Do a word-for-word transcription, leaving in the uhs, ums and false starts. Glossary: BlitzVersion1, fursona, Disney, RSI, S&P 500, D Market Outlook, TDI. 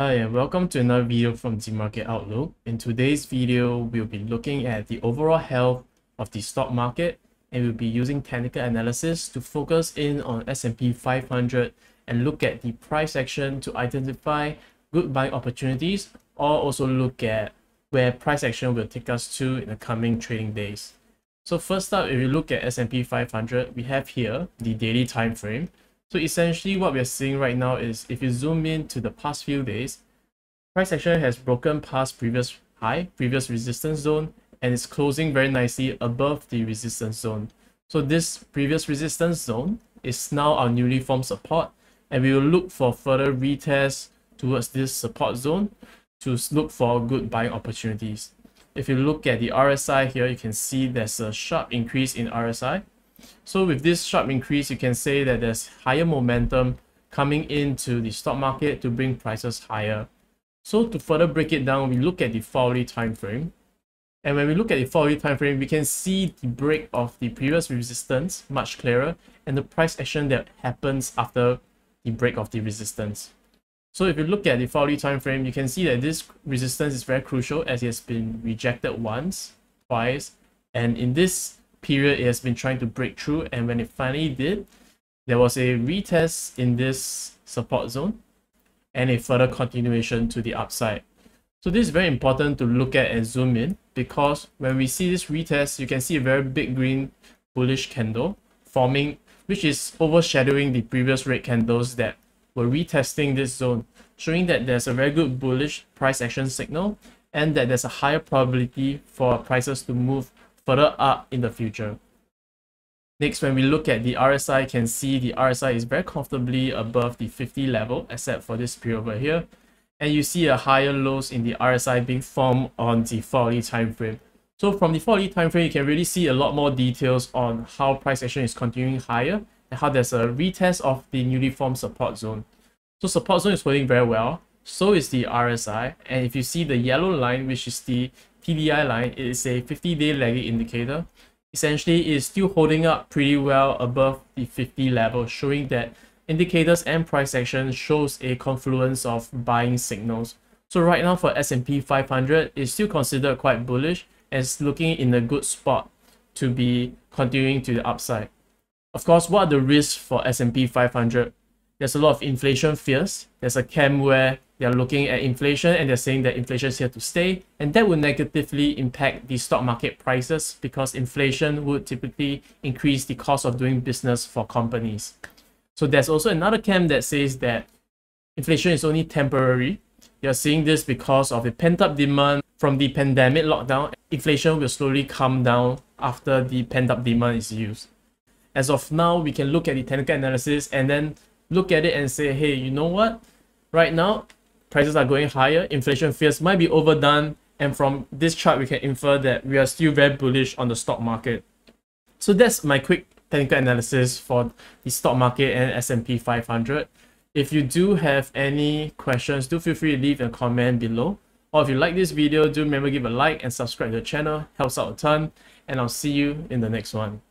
Hi and welcome to another video from D Market Outlook. In today's video, we'll be looking at the overall health of the stock market and we'll be using technical analysis to focus in on S and P five hundred and look at the price action to identify good buying opportunities, or also look at where price action will take us to in the coming trading days. So first up, if we look at S and P five hundred, we have here the daily time frame. So essentially what we're seeing right now is, if you zoom in to the past few days, price action has broken past previous high, previous resistance zone, and it's closing very nicely above the resistance zone. So this previous resistance zone is now our newly formed support, and we will look for further retest towards this support zone to look for good buying opportunities. If you look at the R S I here, you can see there's a sharp increase in R S I. So with this sharp increase, you can say that there's higher momentum coming into the stock market to bring prices higher. So to further break it down, we look at the four hourly time frame. And when we look at the four hourly time frame, we can see the break of the previous resistance much clearer and the price action that happens after the break of the resistance. So if you look at the four hourly time frame, you can see that this resistance is very crucial, as it has been rejected once, twice, and in this period it has been trying to break through, and when it finally did, there was a retest in this support zone and a further continuation to the upside. So this is very important to look at and zoom in, because when we see this retest, you can see a very big green bullish candle forming, which is overshadowing the previous red candles that were retesting this zone, showing that there's a very good bullish price action signal and that there's a higher probability for prices to move further up in the future. Next, when we look at the R S I, you can see the R S I is very comfortably above the fifty level, except for this period over here, and you see a higher lows in the R S I being formed on the four hourly time frame. So from the four hourly time frame, you can really see a lot more details on how price action is continuing higher and how there's a retest of the newly formed support zone. So support zone is holding very well, so is the R S I, and if you see the yellow line, which is the T D I line, it is a fifty day lagging indicator. Essentially, it is still holding up pretty well above the fifty level, showing that indicators and price action shows a confluence of buying signals. So right now for S and P five hundred, it's still considered quite bullish and it's looking in a good spot to be continuing to the upside. Of course, what are the risks for S and P five hundred? There's a lot of inflation fears. There's a camp where they're looking at inflation and they're saying that inflation is here to stay, and that would negatively impact the stock market prices, because inflation would typically increase the cost of doing business for companies. So there's also another camp that says that inflation is only temporary. You're seeing this because of the pent-up demand from the pandemic lockdown. Inflation will slowly come down after the pent-up demand is used. As of now, we can look at the technical analysis and then look at it and say, hey, you know what? Right now, prices are going higher, inflation fears might be overdone, and from this chart, we can infer that we are still very bullish on the stock market. So that's my quick technical analysis for the stock market and S and P five hundred. If you do have any questions, do feel free to leave a comment below. Or if you like this video, do remember to give a like and subscribe to the channel. Helps out a ton, and I'll see you in the next one.